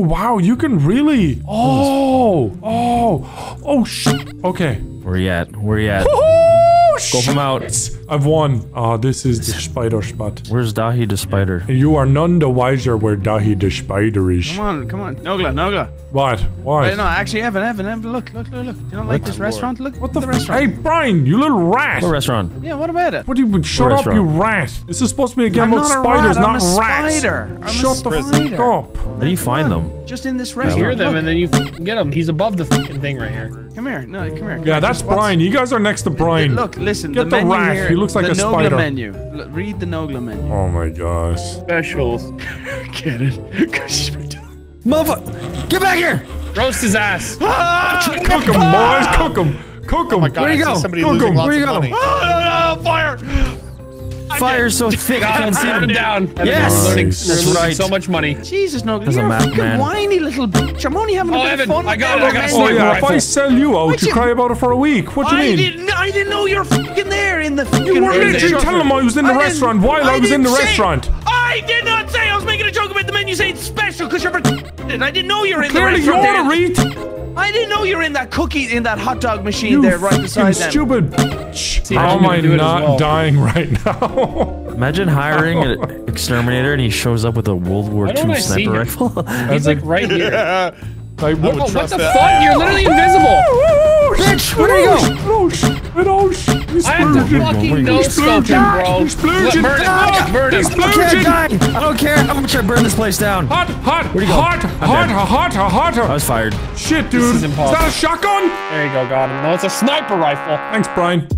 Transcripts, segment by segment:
wow, you can really... Oh! Oh! Oh, shit! Okay. Where you at? Where you at? Oh, shit! Go him out. I've won. Ah, this is the spider spot. Where's Daithi the spider? You are none the wiser where Daithi the spider is. Come on, come on. Nogla, Nogla. What? Why? Wait, no, actually, Evan, look, look, look, look. You don't like this restaurant? Look, what the restaurant? Hey, Brian, you little rat. What restaurant? Yeah, what about it? What do you... Shut up, you rat. This is supposed to be a game of spiders, not rats. Spider. Shut the fuck up. Where do you find them? Just in this restaurant. You hear them and then you get them. He's above the fucking thing right here. Come here. No, come here. Yeah, that's Brian. You guys are next to Brian. Look, listen. Get the rat. He looks like a spider. The Nogla menu. Read the Nogla menu. Oh my gosh. Specials. Get it. Motherfucker! Get back here! Roast his ass! Ah, cook him, boys! Cook him! Cook him! Where you go? Cook him! Where you go? Oh, no, no, fire! Fire's so thick, I can't see him down. Yes! That's right. So much money. Jesus, no, you're a fucking whiny little bitch. I'm only having a bit of fun. I got it, I got it. Oh, yeah, if I sell you out, you cry about it for a week. What do you mean? I didn't know you were fucking there in the fucking... You were literally telling him I was in the restaurant while I was in the restaurant. I did not say I was making a joke about the menu saying special because you're... I didn't know you were in the restaurant. Clearly you ought to read... I didn't know you were in that cookie, in that hot dog machine you there right beside them. You stupid bitch. See, how am I not dying right now? Imagine hiring an exterminator and he shows up with a World War II sniper rifle. He's like right here. I won't trust that. What the fuck? You're literally invisible. Bitch, where do you go? I have to fucking know something, bro. Explosion. Burn it. Explosion. I don't care. I'm gonna burn this place down. Hot, hot, hot, hot, hot, hot. I was fired. Shit, dude. Is that a shotgun? There you go, got him. No, it's a sniper rifle. Thanks, Brian.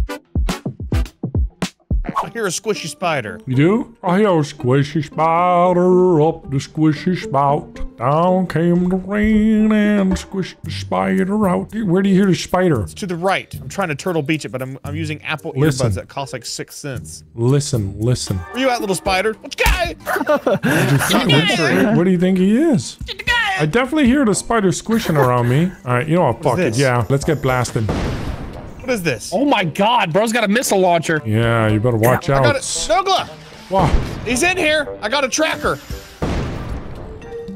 I hear a squishy spider. You do? I hear a squishy spider up the squishy spout. Down came the rain and squished the spider out. Where do you hear the spider? It's to the right. I'm trying to turtle beach it, but I'm using Apple earbuds that cost like 6 cents. Listen, listen. Where you at, little spider? What you got? What do you think he is? I definitely hear the spider squishing around me. All right, you know what? Fuck it. Yeah, let's get blasted. What is this? Oh my god, bro's got a missile launcher. Yeah, you better watch out. I got it. Nogla! Wow. He's in here. I got a tracker.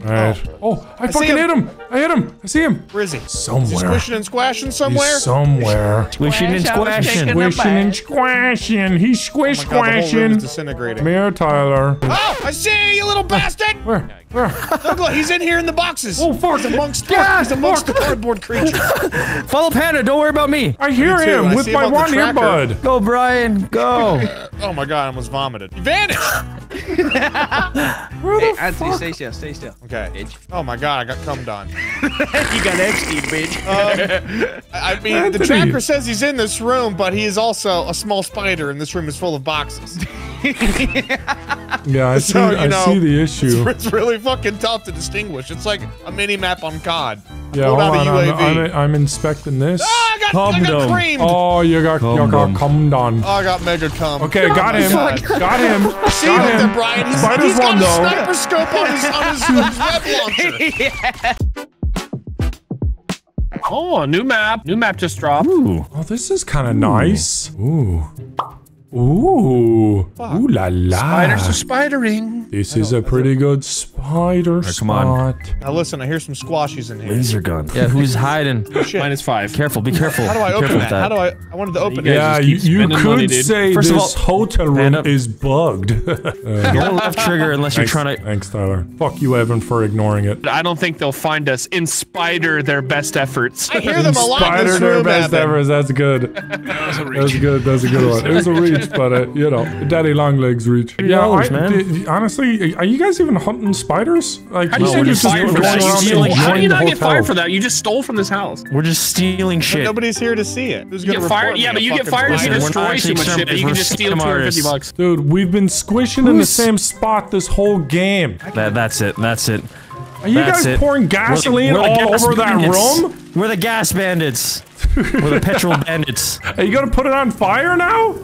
Alright. Oh, I fucking hit him. I hit him. I see him. Where is he? Somewhere. Is he squishing and squashing somewhere? He's somewhere. Squishing and squashing. Squishing and squashing. He's squish squashing. Come here, Tyler. Oh, I see you, little bastard. Where? Nogla, he's in here in the boxes. Oh, fuck. He's amongst, he's amongst the cardboard creatures. Follow Panda. Don't worry about me. I hear him with my one earbud. Go, Brian. Go. Oh, my God. I almost vomited. He vanished. Hey, Anthony, stay still. Stay still. Okay. Bitch. Oh, my God. I got cummed on. You got XD, bitch. I mean, Anthony. The tracker says he's in this room, but he is also a small spider, and this room is full of boxes. Yeah, I see the issue. It's really fucking tough to distinguish. It's like a mini map on COD. Yeah, hold on, I'm inspecting this. Oh, I got creamed. Oh, you got cummed on. Oh, I got mega cum. Okay, got him. Got him. Got him. See him, Brian. He's got a sniper scope on his web launcher. Yeah. Oh, new map. New map just dropped. Ooh. Oh, this is kind of nice. Ooh. Ooh, fuck. Ooh la la. Spiders are spidering. This is a pretty good spider spot. Now listen, I hear some squashies in here. Laser gun. Yeah, who's hiding? -5. Careful, be careful. How do I open that? How do I wanted to open it. Yeah, you could say this hotel room is bugged. Go left trigger unless you're trying to... Thanks, Tyler. Fuck you, Evan, for ignoring it. I don't think they'll find us. In spider their best efforts. I hear them a lot in this room, Evan. Spider their best efforts, that's good. That was a good one. It was a reach. But you know, Daddy Longlegs reach. Yeah, honestly, are you guys even hunting spiders? Like, how do you say you're fired for that? How do you not get fired for that? You just stole from this house. We're just stealing shit. Nobody's here to see it. Who's gonna get fired? Yeah, but you get fired if you destroy too much shit. You can just steal $250. Dude, we've been squishing in the same spot this whole game. That's it. That's it. Are you guys pouring gasoline all over that room? We're the gas bandits. We're the petrol bandits. Are you gonna put it on fire now?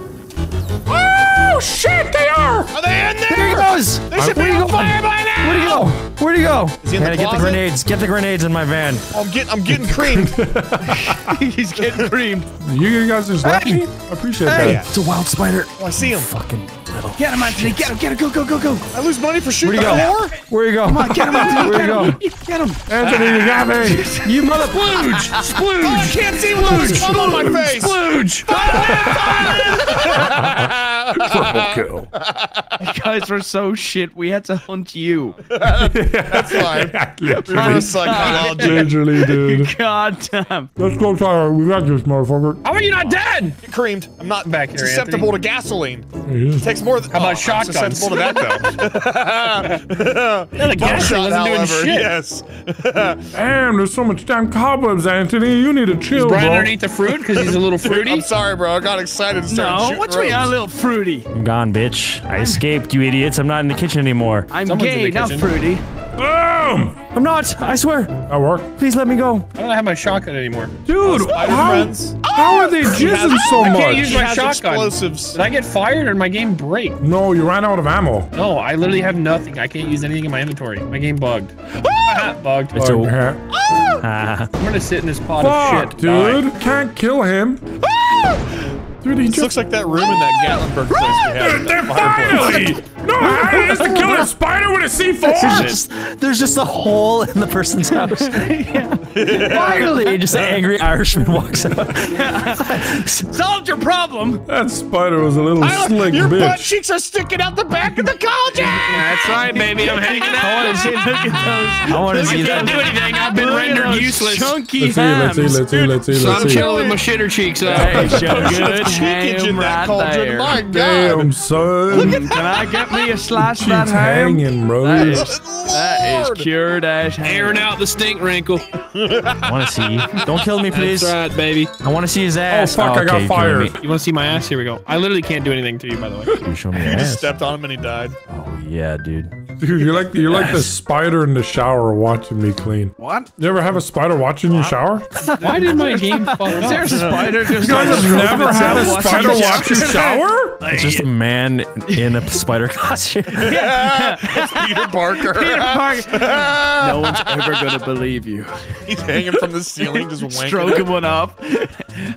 Oh shit! They are. Are they in there? There he goes. They should be on fire by now. Where'd he go? Where'd he go? Is he in the closet? Get the grenades. Get the grenades in my van. Oh, I'm getting creamed. He's getting creamed. You guys are lucky. I appreciate that. Hey. It's a wild spider. Oh, I see him. Fucking. little. Get him, Anthony. Get him. Get him. Go, go, go, go. I lose money for shooting the floor? Where you go? Come on, get him, Anthony. Get him. Anthony, you got me. You mother... Splooge. Splooge. Oh, I can't see Splooge. Come on my face. Splooge. Triple kill. You guys were so shit. We had to hunt you. That's fine. Literally, dude. God damn. Let's go, Tyler. We got this, motherfucker. How are you not dead? You creamed. I'm not back here. Susceptible to gasoline. It takts more than. How about shotguns? I'm susceptible to that though. The gasoline wasn't doing shit. Yes. Damn. There's so much damn cobwebs, Anthony. You need to chill, bro. Is Brian underneath the fruit because he's a little fruity? I'm sorry, bro. I got excited. No, what's we got a little fruity? I'm gone, bitch. I escaped, you idiots. I'm not in the kitchen anymore. I'm gay, not fruity. Boom! I'm not. I swear. That worked. Please let me go. I don't have my shotgun anymore. Dude, how are they jizzing so much? I can't use my shotgun. Explosives. Did I get fired or did my game break? No, you ran out of ammo. No, I literally have nothing. I can't use anything in my inventory. My game bugged. Bugged. It's over. I'm gonna sit in this pot of shit. Dude, can't kill him. Dude, he just looks like that room in that Gatlinburg place we had. Dude, they're finally! No, I used to kill a spider with a C4! There's just a hole in the person's house. Yeah. Finally! Just an angry Irishman walks out. Solved your problem! That spider was a little slick, your bitch. Your butt cheeks are sticking out the back of the cold jack! Yeah, that's right, baby. I'm hanging out. I want to see, look at those. I want to see that. I can't do anything. I've been rendered useless. Chunky hams. Let's see. I'm chilling with my shitter cheeks out. Hey, good. Ham in that right there. My God. Damn, son. Look at that. Can I get me a slice of that ham? Hanging, bro. That is cured ass ham. Airing out the stink wrinkle. I want to see. Don't kill me, please. That's right, baby. I want to see his ass. Oh, fuck. Okay, I got fired. You want to see my ass? Here we go. I literally can't do anything to you, by the way. You show me your ass. You just stepped on him and he died. Oh, yeah, dude. Dude, you're like the spider in the shower watching me clean. What? You ever have a spider watching you shower? Why did my game fuck up? There's a spider just... You guys have never had a spider watch you shower? It's just a man in a spider costume. Yeah, it's Peter Parker. Peter Parker. No one's ever going to believe you. He's hanging from the ceiling, just wanking. Stroking one up.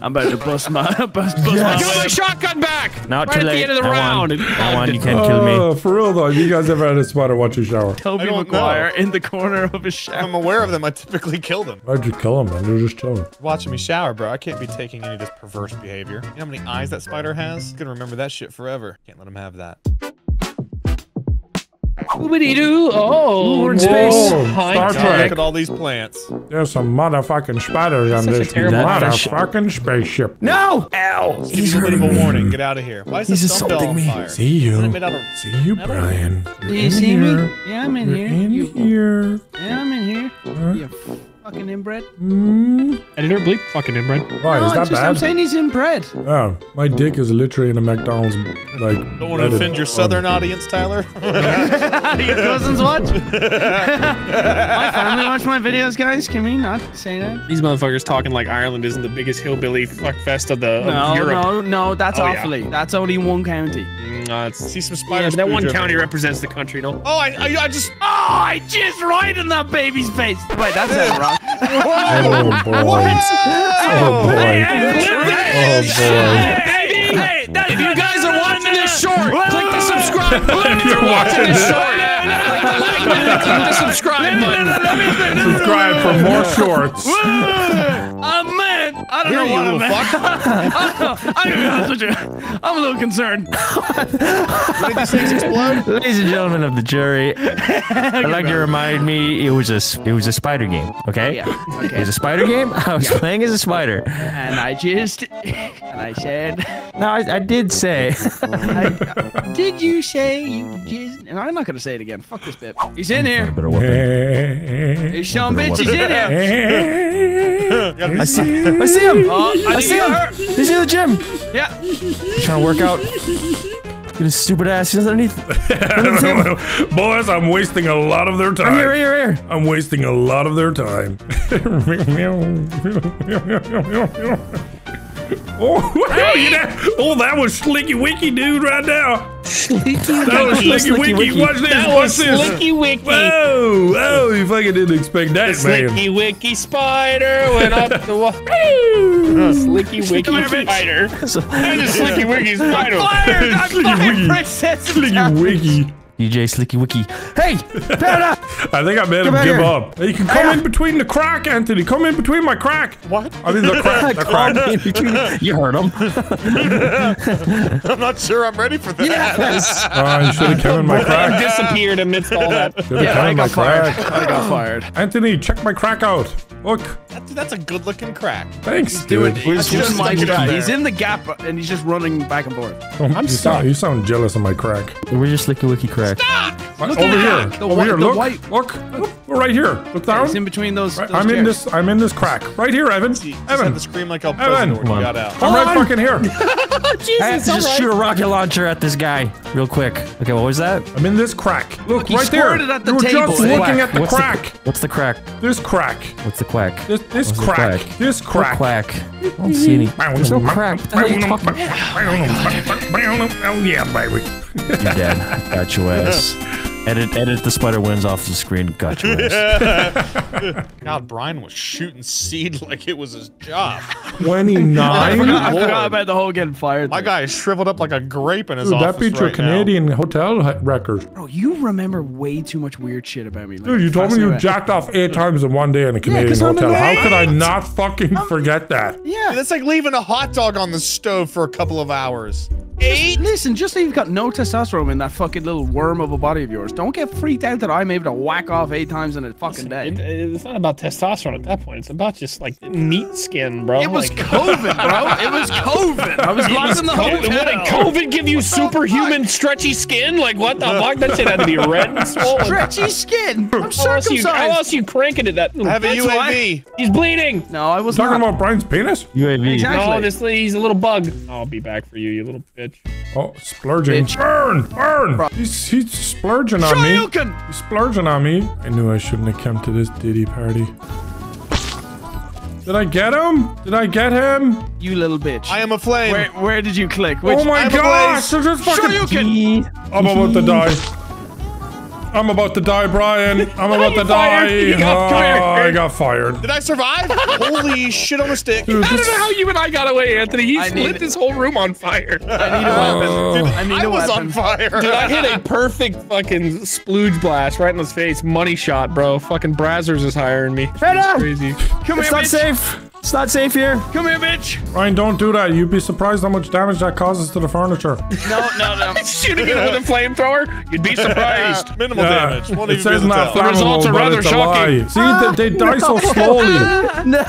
I'm about to bust my... Get my shotgun back! Not too late. Right at the end of the round. You can't kill me. For real, though, you guys ever had a spider watch your shower? Toby McGuire in the corner of his shower. I'm aware of them. I typically kill them. Why'd you kill them, man? They're just chilling. Watching me shower, bro. I can't be taking any of this perverse behavior. You know how many eyes that spider has? I'm gonna remember that shit forever. Can't let him have that. Boobity-doo. Oh, we're in space. Star Trek. Look at all these plants. There's some motherfucking spiders on this motherfucking spaceship. No! Ow! He's a bit of a warning. Get out of here. Why is this stuff on fire? See you. See you, Brian. Do you see me? Yeah, I'm in here. Yeah, I'm in here. Yeah. Fucking inbred. Editor, bleep fucking inbred. Why, is that bad? I'm saying he's inbred. Oh, my dick is literally in a McDonald's, like... Don't want to offend your southern audience, Tyler. Your cousins watch? My family watch my videos, guys. Can we not say that? These motherfuckers talking like Ireland isn't the biggest hillbilly fuckfest of Europe. No, that's Offaly. Yeah. That's only one county. See some spiders. Yeah, that one county represents the country, though. Oh, I just right in that baby's face. Wait, that's it, right? Oh, boy. Oh, boy. Hey, if you guys are watching this short, click the subscribe button. If you're watching this short, click the subscribe button. Subscribe for more shorts. I don't know what I'm fuck. I'm a little concerned. Did these things explode? Ladies and gentlemen of the jury, I'd like to remind me it was a spider game, okay? Yeah. Okay. It was a spider game. I was playing as a spider. And I said... No, I did say. Did you say you jizzed? And I'm not going to say it again. Fuck this bit. He's in here. He's some bitch. He's in here. I see him. I see him. He's in the gym. Yeah. He's trying to work out. Look at his stupid ass. He's underneath. Boys, I'm wasting a lot of their time. I'm here. I'm wasting a lot of their time. Oh, you know, oh, that was Slicky Wicky, dude, right now. That was Slicky Wicky. Watch this. That was Slicky Wicky. Whoa. Oh, you fucking didn't expect that, man. Slicky Wicky spider went up the wall. Slicky Wicky spider. That is Slicky Wicky spider. I'm fired, Princess. Slicky Wicky. DJ Slicky Wicky. Hey, Panda! I think I made him give up. You can come in between the crack, Anthony. Come in between my crack. What? I mean, the crack. The crack. You heard him. I'm not sure I'm ready for that. Yes. I should have come in my crack. Disappeared amidst all that. I got fired. Anthony, check my crack out. Look. That's a good-looking crack. Thanks, dude. He's in the gap, and he's just running back and forth. Oh, I'm sorry. You sound jealous of my crack. We're just Slicky Wicky crack. Stop! Over here, look. We're right here. Look down. It's in between those. I'm in this crack. Right here, Evan. Evan, the scream like Evan. I'm right fucking here. Jesus, I have to just shoot a rocket launcher at this guy real quick. Okay, what was that? I'm in this crack. Look, right there. You were just looking at the crack. What's the crack? This crack. What's the quack? This crack. I don't see any. There's no crack. Oh yeah, baby. You're dead. Got your ass. Edit the spider wins off the screen. Got your ass. God, Brian was shooting seed like it was his job. 29? I forgot about the whole getting fired. My guy is shriveled up like a grape in his office. That beats your Canadian hotel record. Bro, you remember way too much weird shit about me. Like, dude, you told me you jacked off 8 times in one day in a Canadian hotel. How could I not fucking forget that? Yeah, that's like leaving a hot dog on the stove for a couple of hours. 8? Listen, just so you've got no testosterone in that fucking little worm of a body of yours, don't get freaked out that I'm able to whack off 8 times in a fucking day. It's not about testosterone at that point. It's about just like meat skin, bro. It was like COVID, bro. It was COVID. I was locked in the hotel. Wouldn't COVID give you superhuman stretchy skin? Like, what the fuck? That shit had to be red and swollen. Stretchy skin? I'm circumcised. How else you cranking it? I have a UAV. He's bleeding. No, I was talking about Brian's penis? UAV. Exactly. No, honestly, he's a little bug. I'll be back for you, you little bitch. Oh, splurging. Bitch. Burn! Burn! He's splurging on me. He's splurging on me. I knew I shouldn't have come to this ditty party. Did I get him? Did I get him? You little bitch. I am a flame. Where did you click? Which, oh my gosh! There's just fucking... I'm about to die. I'm about to die, Brian. I'm about to die. I got fired. Did I survive? Holy shit on a stick. Dude, I don't know how you and I got away, Anthony. He lit this whole room on fire. I need a weapon. Dude, I was on fire. Dude, I hit a perfect fucking splooge blast right in his face. Money shot, bro. Fucking Brazzers is hiring me. It's crazy. Come here, bitch. It's not safe. It's not safe here. Come here, bitch. Ryan, don't do that. You'd be surprised how much damage that causes to the furniture. No, no, no. Shooting it with a flamethrower? You'd be surprised. Minimal damage. It says not flammable, the results are rather shocking. See, they die so slowly. No.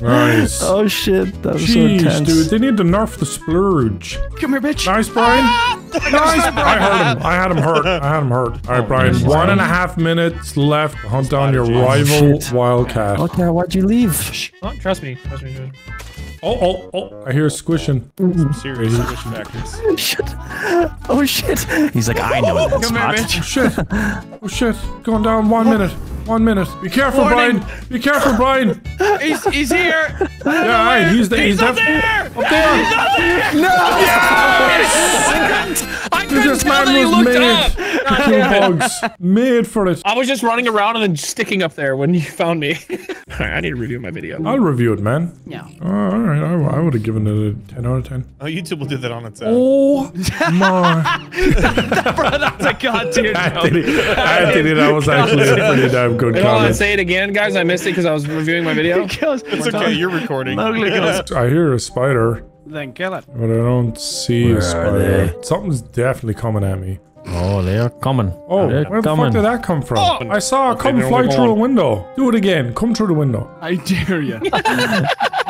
Nice. Oh, shit. That was so intense. Dude. They need to nerf the splurge. Come here, bitch. Nice, Brian. Nice, Brian. I heard him. I had him hurt. I had him hurt. All right, Brian. 1.5 minutes left. Hunt down your rival wildcat. Okay, why'd you leave? Trust me. Trust me, dude. Oh, oh, oh. I hear squishing. Some serious squishing factors. Shit. Oh, shit. He's like, I know that spot. Oh, shit. Oh, shit. Going down 1 minute. 1 minute. Be careful, Brian. Be careful, Brian. He's here. Yeah, all right. He's up there. Up there. He's up there. No. Yes. I couldn't tell that he looked up. Made for it. I was just running around and then sticking up there when you found me. Alright, I need to review my video. I'll review it, man. Yeah. Alright, I would have given it a 10 out of 10. Oh, YouTube will do that on its own. Oh my. That's a goddamn Anthony, that was actually a pretty damn good comment. I want to say it again, guys. I missed it because I was reviewing my video. It's okay, you're recording. I hear a spider. Then kill it. But I don't see a spider. Something's definitely coming at me. Oh, they are coming. Oh, where the fuck did that come from? Oh, I saw a come fly through the window. Do it again. Come through the window. I dare you.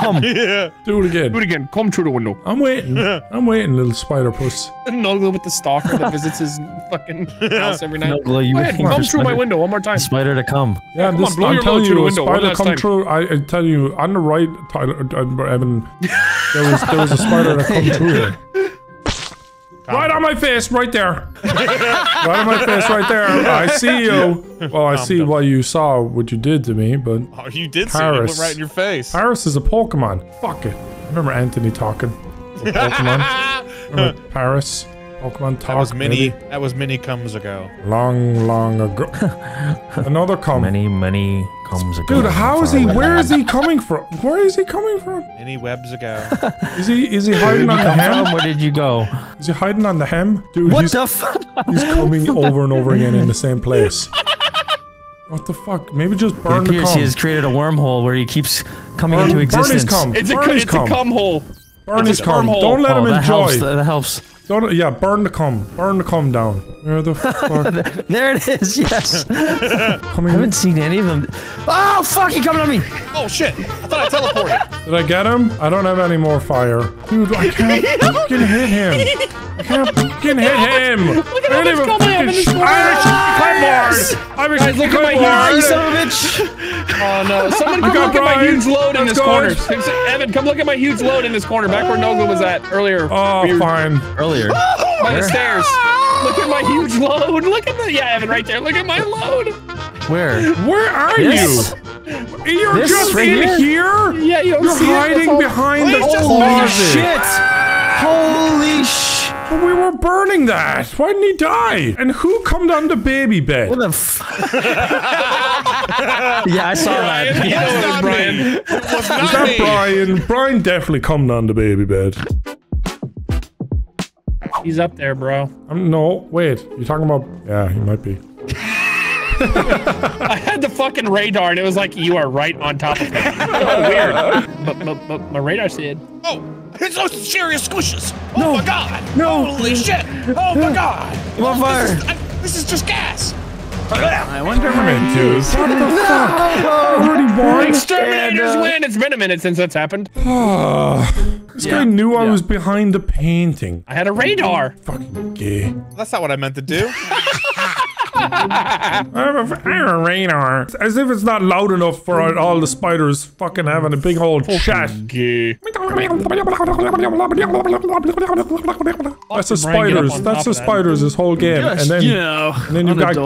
Come. Yeah. Do it again. Do it again. Come through the window. I'm waiting. I'm waiting, little spider puss. Nogla with the stalker that visits his fucking house every night. Nogla, you come through my window one more time. Spider to come. Yeah, I'm telling you, spider come through. I tell you, on the right, Tyler, Evan, there was a spider that come through it. Right on my face, right there. Right on my face, right there. I see you. Well, I see what you saw, what you did to me, but... Oh, you did see me, right in your face. Paris is a Pokemon. Fuck it. I remember Anthony talking. Pokemon. Remember Paris? Pokemon talk. That was many comes ago. Long, long ago. Another come. Many, many comes ago. Dude, how is he? Where is he coming from? Where is he coming from? Many webs ago. Is he hiding on the hem? Where did you go? Is he hiding on the hem? Dude, what the fuck? He's coming over and over again in the same place. What the fuck? Maybe just burn the cum. It appears he has created a wormwormole where he keeps coming into existence. Burn his cum. It's a cum hole. Burn his cum. Don't let him enjoy. That helps. Don't, yeah, burn the cum. Burn the cum down. Where the fuck? There it is, yes. I haven't seen any of them. Oh, fuck, he coming on me. Oh, shit. I thought I teleported. Did I get him? I don't have any more fire. Dude, I can't fucking hit him. I can't fucking hit him. Look at him. Guys, look at my huge, you son of a bitch. Oh, no. Someone come look at my huge load in this corner. Evan, come look at my huge load in this corner. Back where Nogla was at earlier. Oh, fine. Earlier. By the stairs. Look at my huge load. Look at the Evan right there. Look at my load. Where? Where are you? You're just right in here? Yeah, you don't see hiding behind the closet. Shit. Holy shit. But we were burning that! Why didn't he die? And who come down the baby bed? What the f- Yeah, I saw that. You know it was Brian. It was not me. Brian. Brian definitely come down the baby bed. He's up there, bro. No, wait. You're talking about- Yeah, he might be. I had the fucking radar and it was like, you are right on top of me. Oh, weird. But my radar said. Oh! It's those serious squishes! Oh no. My god! No! Holy shit! Oh my god! Oh, fire. This is just gas! I wonder how many dudes. What the fuck? Exterminators win! It's been a minute since that's happened. This guy knew I was behind the painting. I had a radar! Fucking gay. That's not what I meant to do. I have a radar. As if it's not loud enough for all the spiders fucking having a big old chat. That's the spiders. That's the spiders this whole game. And then, you got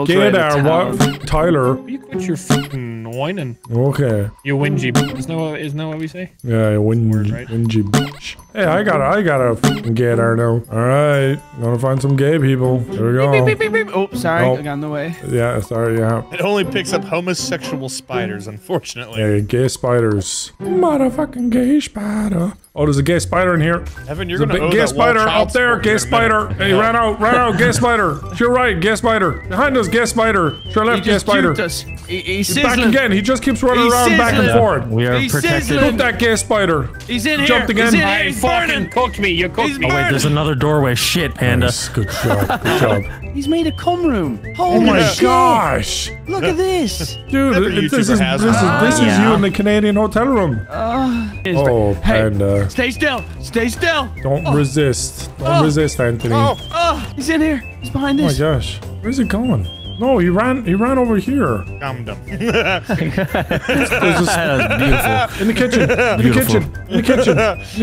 Tyler. You quit your fucking whining. Okay. You whingy bitch. Isn't that what we say? Yeah, whingy bitch. Hey, I gotta fucking gator now. Alright. Gonna find some gay people. There we go. Beep, beep, beep, beep. Oh, sorry. I got in the way. Yeah, sorry, yeah. It only picks up homosexual spiders, unfortunately. Yeah, gay spiders. Motherfucking gay spider. Oh, there's a gay spider in here. Evan, you're gonna owe gay spider out there. Gay spider. Hey, ran out. Gay spider. To your right, gay spider. Behind us, gay spider. To your left, gay spider. He's back again. He just keeps running around back and forth. We are protected. Cook that gay spider. He's in here. Jumped again. He fucking cooked me. You cooked me. Oh wait, there's another doorway. Shit, Panda. Nice. Good job. Good job. He's made a cum room. Oh my gosh. Look at this. Dude, this is you in the Canadian hotel room. Oh, Panda. Stay still! Stay still! Don't resist. Don't resist, Anthony. Oh, he's in here. He's behind this. Oh my gosh. Where's he going? No, he ran over here. Beautiful. In the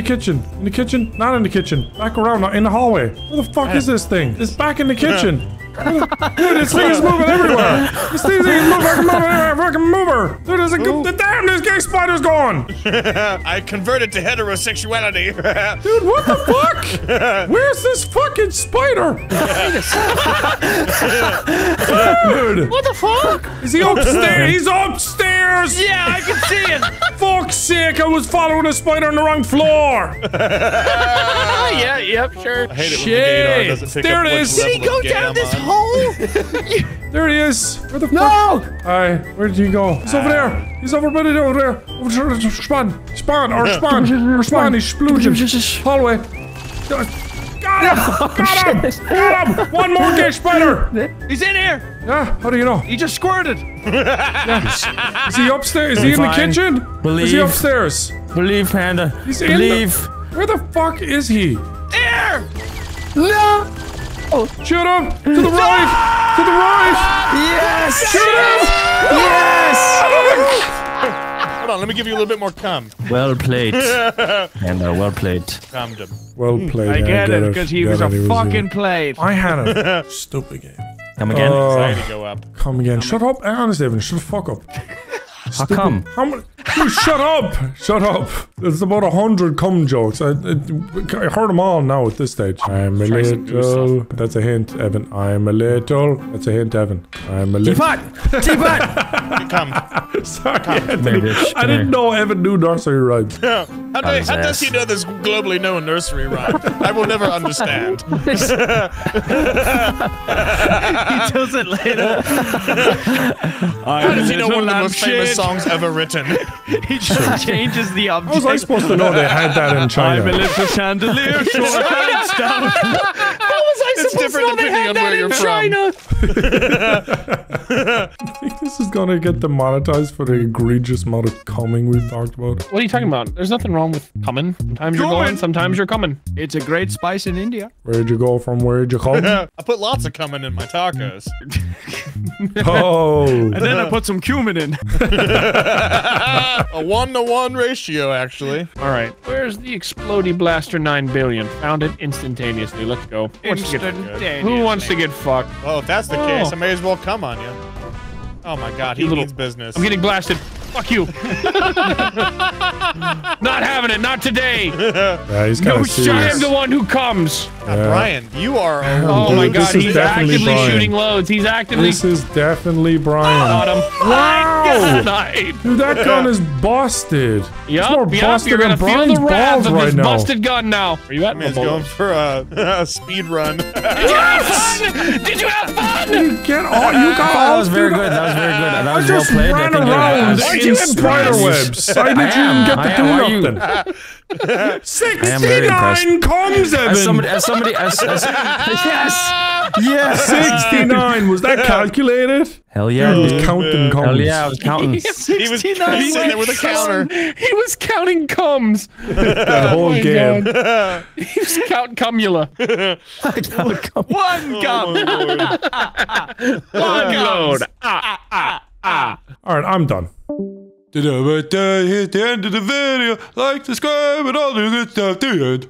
kitchen. In the kitchen. Not in the kitchen. Back around. In the hallway. Where the fuck is this thing? It's back in the kitchen. Dude, this thing is moving everywhere. This thing is moving everywhere. Fucking mover. Dude, there's damn, this gay spider's gone. I converted to heterosexuality. Dude, what the fuck? Where's this fucking spider? Dude. What the fuck? Is he upstairs? He's upstairs. Yeah, I can see it. Fuck's sake, I was following a spider on the wrong floor. Yeah, yep, sure. I hate it when the radar doesn't there it is. Did he go down this hole? There he is. Where the fuck? Alright, where did he go? He's over there. He's over by the door there. Spawn. He's splooging. Hallway. Got him! One more gay spider! He's in here! Yeah, how do you know? He just squirted! Yeah. Is he upstairs? Is he in the kitchen? Believe. Is he upstairs? Believe, Panda. He's Believe. Where the fuck is he? There! No! Oh. Shoot him! To the right! To the right! Yes! Shoot him! Yes! Hold on, let me give you a little bit more cum. Well played. And well played. Cummed him. Well played. I get it, because he was a fucking plate. I had him. Stupid game. Come again? Anxiety go up. Come again. Shut up. Honestly, Evan, shut the fuck up. How come? How many? Dude, shut up! Shut up! There's about 100 cum jokes. I heard them all now at this stage. I'm a little... That's a hint, Evan. I'm a little... That's a hint, Evan. I'm a little... Teapot! Teapot! Come. Sorry, Anthony. I didn't know Evan knew nursery rhymes. Yeah. How does he know this globally known nursery rhyme? I will never understand. He does it later. How does he know one of the most famous songs ever written? He just changes the object. How was I supposed to know they had that in China? I'm a little chandelier, short hands down. How was I supposed to know they had that in China? I think this is gonna get demonetized for the egregious amount of coming we've talked about. What are you talking about? There's nothing wrong with coming. Sometimes you're going, sometimes you're coming. It's a great spice in India. Where'd you go from? Where'd you come? I put lots of cumin in my tacos. Oh. And then I put some cumin in. A 1-to-1 ratio, actually. All right. Where's the Explody Blaster 9 billion? Found it instantaneously. Let's go. Instantaneously. Who wants to get fucked? Well, if that's the case, I may as well come on you. Oh my god, he means business. I'm getting blasted. Fuck you. Not having it, not today. Yeah, he's no, I am the one who comes. Yeah. Brian, you are. Oh my god, he's actively shooting loads. He's actively. This is definitely Brian. Wow. Dude, that gun is busted. Yup, you're gonna feel the wrath of this busted gun now. Are you at me? Going for a speed run. Did you have fun? Did you have fun? You get all you got. That was very good. That was very good. That was well played. I think around. You in spider webs? Why did you even get to do nothing? 69 comes, Evan. As somebody, yes, yes. 69. Was that calculated? Hell yeah! He was counting cums. Hell yeah, I was counting. He was sitting there with a counter. He was counting cums. That whole game. He was counting cumula. One cum. One load. All right, I'm done. Here's the end of the video. Like, subscribe, and all the good stuff. The end.